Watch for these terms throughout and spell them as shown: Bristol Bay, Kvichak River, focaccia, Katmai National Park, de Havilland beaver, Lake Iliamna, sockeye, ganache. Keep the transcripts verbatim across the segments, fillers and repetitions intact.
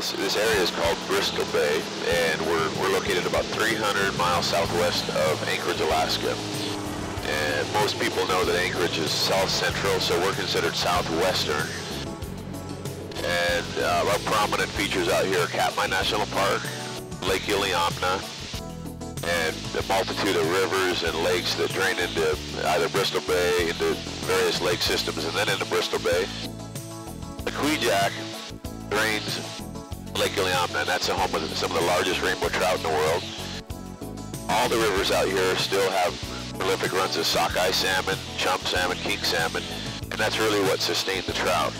This, this area is called Bristol Bay, and we're, we're located about three hundred miles southwest of Anchorage, Alaska. And most people know that Anchorage is south central, so we're considered southwestern. And uh, our prominent features out here are Katmai National Park, Lake Iliamna, and the multitude of rivers and lakes that drain into either Bristol Bay, into various lake systems, and then into Bristol Bay. The Kvichak drains Lake Iliamna, and that's the home of some of the largest rainbow trout in the world. All the rivers out here still have prolific runs of sockeye salmon, chump salmon, king salmon, and that's really what sustained the trout.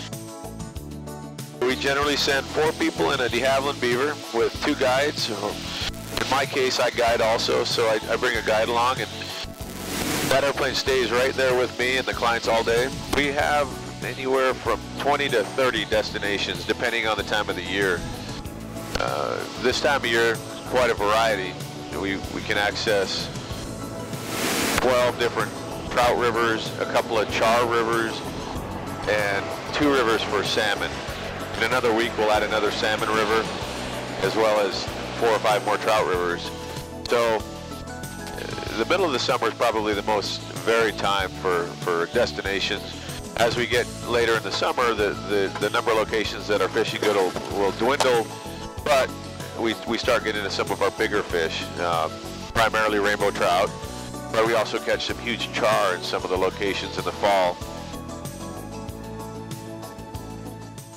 We generally send four people in a de Havilland beaver with two guides. In my case, I guide also, so I, I bring a guide along, and that airplane stays right there with me and the clients all day. We have anywhere from twenty to thirty destinations, depending on the time of the year. Uh, this time of year, quite a variety. We, we can access twelve different trout rivers, a couple of char rivers, and two rivers for salmon. In another week, we'll add another salmon river, as well as four or five more trout rivers. So the middle of the summer is probably the most varied time for, for destinations. As we get later in the summer, the, the, the number of locations that are fishing good will, will dwindle, but we, we start getting into some of our bigger fish, uh, primarily rainbow trout, but we also catch some huge char in some of the locations in the fall.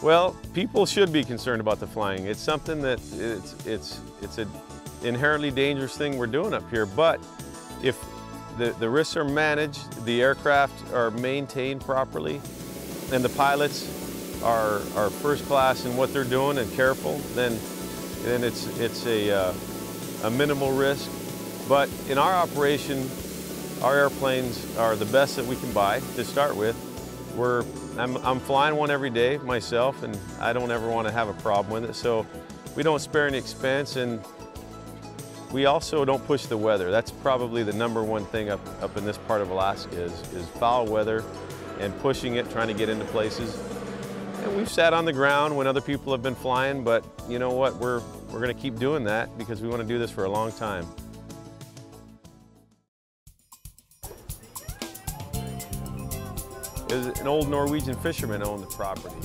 Well, people should be concerned about the flying. It's something that it's, it's, it's an inherently dangerous thing we're doing up here, but if The, the risks are managed, the aircraft are maintained properly, and the pilots are, are first class in what they're doing and careful, then, then it's, it's a, uh, a minimal risk. But in our operation, our airplanes are the best that we can buy to start with. We're, I'm, I'm flying one every day myself, and I don't ever want to have a problem with it, so we don't spare any expense. And we also don't push the weather. That's probably the number one thing up, up in this part of Alaska is, is foul weather and pushing it, trying to get into places. And we've sat on the ground when other people have been flying, but you know what, we're, we're gonna keep doing that because we wanna do this for a long time. There's an old Norwegian fisherman owned the property,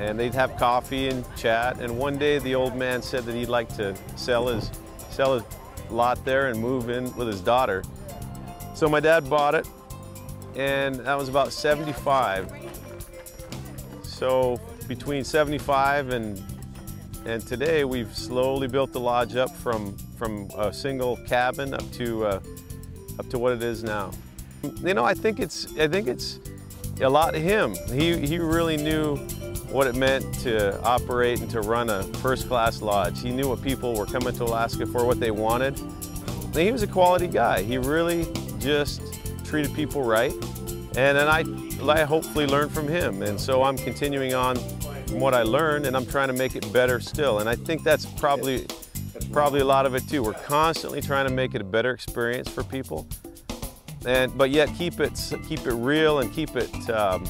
and they'd have coffee and chat, and one day the old man said that he'd like to sell his sell his lot there and move in with his daughter. So my dad bought it, and that was about seventy-five. So between seventy-five and and today, we've slowly built the lodge up from from a single cabin up to uh, up to what it is now. You know, I think it's I think it's a lot of him. He he really knew what it meant to operate and to run a first-class lodge. He knew what people were coming to Alaska for, what they wanted. And he was a quality guy. He really just treated people right. And then I, I hopefully learned from him. And so I'm continuing on from what I learned, and I'm trying to make it better still. And I think that's probably, probably a lot of it too. We're constantly trying to make it a better experience for people, and but yet keep it, keep it real and keep it, um,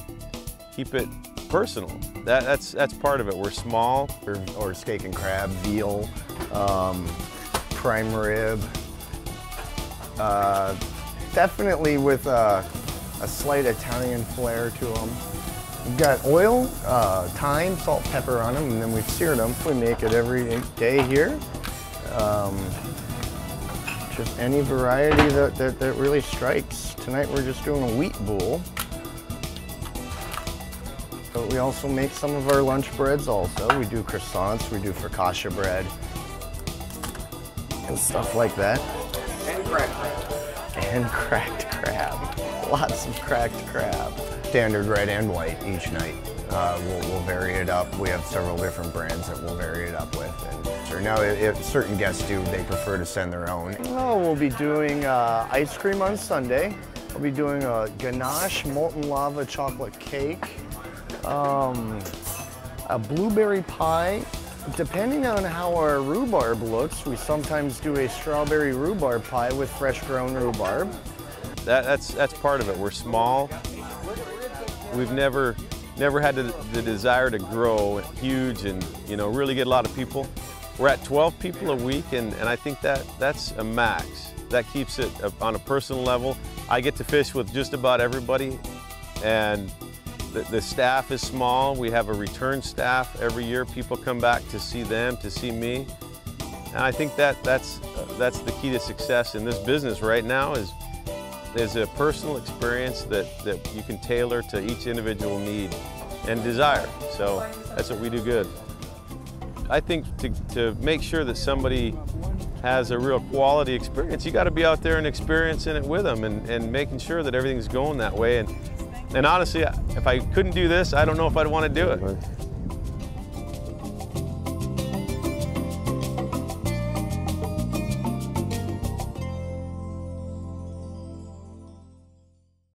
keep it personal. That, that's, that's part of it. We're small. Or, or steak and crab, veal, um, prime rib. Uh, definitely with a, a slight Italian flair to them. We've got oil, uh, thyme, salt, pepper on them, and then we've seared them. We make it every day here. Um, just any variety that, that, that really strikes. Tonight we're just doing a wheat bowl. But we also make some of our lunch breads also. We do croissants, we do focaccia bread, and stuff like that. And cracked crab. And cracked crab. Lots of cracked crab. Standard red and white each night. Uh, we'll, we'll vary it up. We have several different brands that we'll vary it up with. And sure, now, if certain guests do, they prefer to send their own. Well, we'll be doing uh, ice cream on Sunday. We'll be doing a ganache molten lava chocolate cake. Um, a blueberry pie. Depending on how our rhubarb looks, we sometimes do a strawberry rhubarb pie with fresh grown rhubarb. That, that's, that's part of it. We're small. We've never Never had the, the desire to grow huge and, you know, really get a lot of people. We're at twelve people a week, and, and I think that that's a max. That keeps it on a personal level. I get to fish with just about everybody, and the, the staff is small. We have a return staff every year. People come back to see them, to see me. And I think that that's, uh, that's the key to success in this business right now is, is a personal experience that, that you can tailor to each individual need and desire. So that's what we do good. I think to, to make sure that somebody has a real quality experience, you got to be out there and experiencing it with them and, and making sure that everything's going that way. And, and honestly, if I couldn't do this, I don't know if I'd want to do it.